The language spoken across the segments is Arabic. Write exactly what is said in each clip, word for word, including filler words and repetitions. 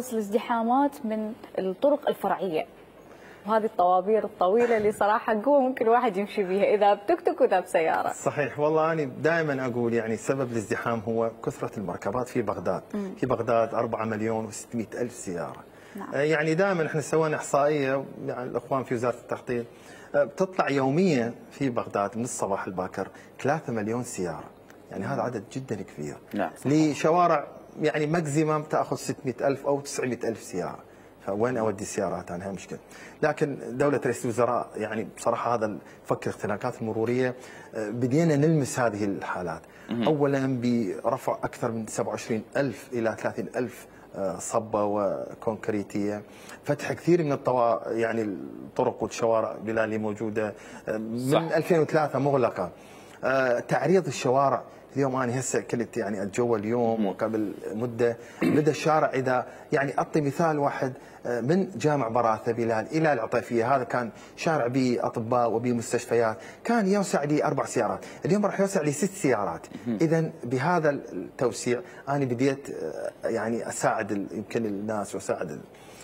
تصل ازدحامات من الطرق الفرعيه، وهذه الطوابير الطويله اللي صراحه قوه ممكن واحد يمشي بيها اذا بتوك توك واذا بسياره. صحيح، والله انا دائما اقول يعني سبب الازدحام هو كثره المركبات في بغداد، مم. في بغداد أربعة مليون وستمئة ألف سياره. نعم. يعني دائما احنا سوينا احصائيه مع يعني الاخوان في وزاره التخطيط، بتطلع يوميا في بغداد من الصباح الباكر ثلاثة مليون سياره، يعني هذا عدد جدا كبير. نعم. لشوارع يعني ماكسيمم تاخذ ستمئة ألف او تسعمئة ألف سياره، فوين اودي السيارات؟ انا هاي مشكله. لكن دوله رئيس الوزراء يعني بصراحه هذا فك الاختناقات المروريه بدينا نلمس هذه الحالات، اولا برفع اكثر من سبعة وعشرين ألف الى ثلاثين ألف صبه وكونكريتيه، فتح كثير من الطوا يعني الطرق والشوارع بلا اللي موجوده من صح. ألفين وثلاثة مغلقه. تعريض الشوارع اليوم، انا هسه كنت يعني اتجول اليوم وقبل مده، بدا الشارع اذا يعني اعطي مثال واحد من جامع براثه بلال الى العطيفيه، هذا كان شارع به اطباء وبه مستشفيات، كان يوسع لي اربع سيارات، اليوم راح يوسع لي ست سيارات، اذا بهذا التوسيع انا بديت يعني اساعد يمكن الناس واساعد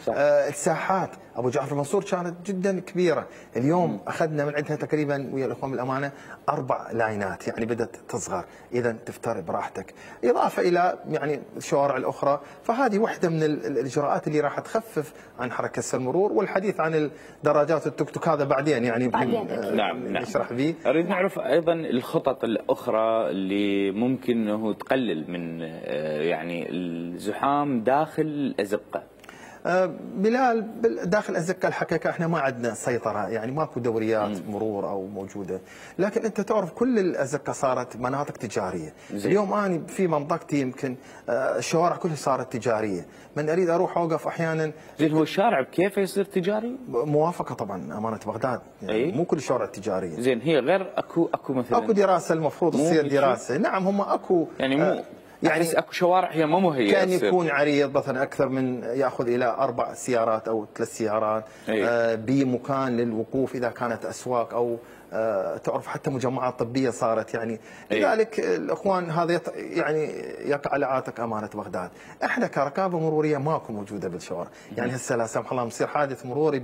آه الساحات. ابو جعفر المنصور كانت جدا كبيره، اليوم اخذنا من عندها تقريبا ويا الاخوان بالامانه اربع لاينات، يعني بدات تصغر، اذا تفتر براحتك، اضافه الى يعني الشوارع الاخرى، فهذه واحده من الاجراءات اللي راح تخفف عن حركه المرور. والحديث عن الدراجات والتوك توك هذا بعدين يعني بعدين آه نعم نعم نشرح به. اريد نعرف ايضا الخطط الاخرى اللي ممكن انه تقلل من آه يعني الزحام داخل الازقه. بلال داخل أزكى الحقيقة احنا ما عندنا سيطرة، يعني ماكو دوريات مرور أو موجودة، لكن أنت تعرف كل الأزكى صارت مناطق تجارية. زي. اليوم أنا في منطقتي يمكن الشوارع كلها صارت تجارية، من أريد أروح أوقف أحيانا. زين، هو الشارع بكيفه يصير تجاري؟ موافقة طبعا أمانة بغداد، يعني أي؟ مو كل الشوارع تجارية. زين، هي غير أكو أكو مثلا أكو دراسة المفروض تصير دراسة، نعم هم أكو يعني مو يعني اكو شوارع هي ما مهيئه كان يكون عريض مثلا اكثر من ياخذ الى اربع سيارات او ثلاث سيارات آه بمكان للوقوف اذا كانت اسواق او آه تعرف حتى مجمعات طبيه صارت يعني. لذلك الاخوان هذا يعني يقع لعاتق امانه بغداد، احنا كرقابه مروريه ماكو موجوده بالشوارع، يعني هسه لا سمح الله مصير حادث مروري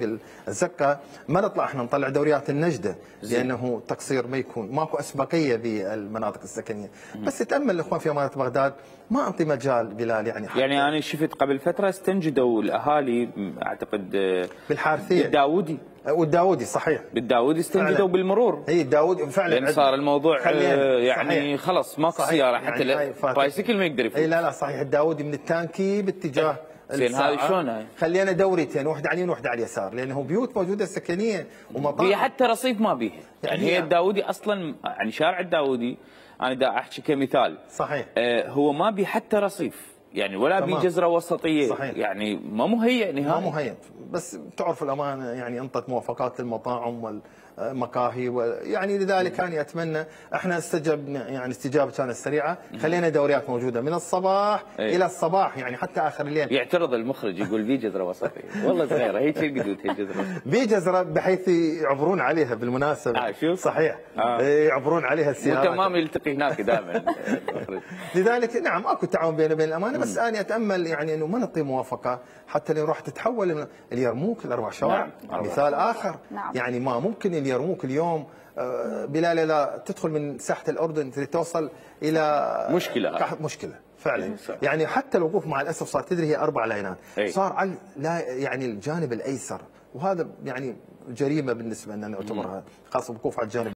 بالزقه ما نطلع احنا نطلع دوريات النجده لانه تقصير ما يكون، ماكو اسبقيه بالمناطق السكنيه، بس تامل الاخوان في امانه بغداد ما أعطي مجال بلال يعني حتى. يعني أنا شفت قبل فترة استنجدوا الأهالي أعتقد بالحارثية بالداودي والداودي. صحيح، بالداودي استنجدوا بالمرور. اي الداودي فعلا لان صار الموضوع يعني خلص ماكو سيارة حتى يعني بايسكل ما يقدر يفوت. اي لا لا صحيح، الداودي من التانكي باتجاه زين هذه شلون هاي؟ خلينا دورتين، واحدة على اليمين واحدة على اليسار، لأنه بيوت موجودة سكنية ومطاعم هي حتى رصيف ما بيها، يعني هي الداودي أصلا يعني شارع الداودي أنا دا أحكي كمثال. صحيح. آه هو ما بي حتى رصيف يعني ولا بي جزرة وسطية. صحيح. يعني ما مهيئ نهائي. ما مهيئ، بس تعرف الأمانة يعني أنطت موافقات للمطاعم وال مقاهي ويعني لذلك انا اتمنى احنا استجبنا يعني استجابه كانت سريعه، خلينا دوريات موجوده من الصباح أيه. الى الصباح يعني حتى اخر الليل. يعترض المخرج يقول بي جزره وسطيه، والله صغيره هيك القدود هي جزره بي جزره بحيث يعبرون عليها بالمناسبه. آه شوف. صحيح آه. يعبرون عليها السيارات وتمام يلتقي هناك دائما لذلك نعم اكو تعاون بيننا وبين الامانه، بس انا اتامل يعني انه ما نعطي موافقه حتى لو راح تتحول اليرموك الاربع شوارع. نعم. مثال اخر. نعم. يعني ما ممكن اليرموك اليوم بلا لا تدخل من ساحه الاردن توصل الى مشكله مشكله فعلا يعني حتى الوقوف مع الاسف صار تدري هي اربع لاينات صار على يعني الجانب الايسر، وهذا يعني جريمه بالنسبه لنا نعتبرها خاصه الوقوف على الجانب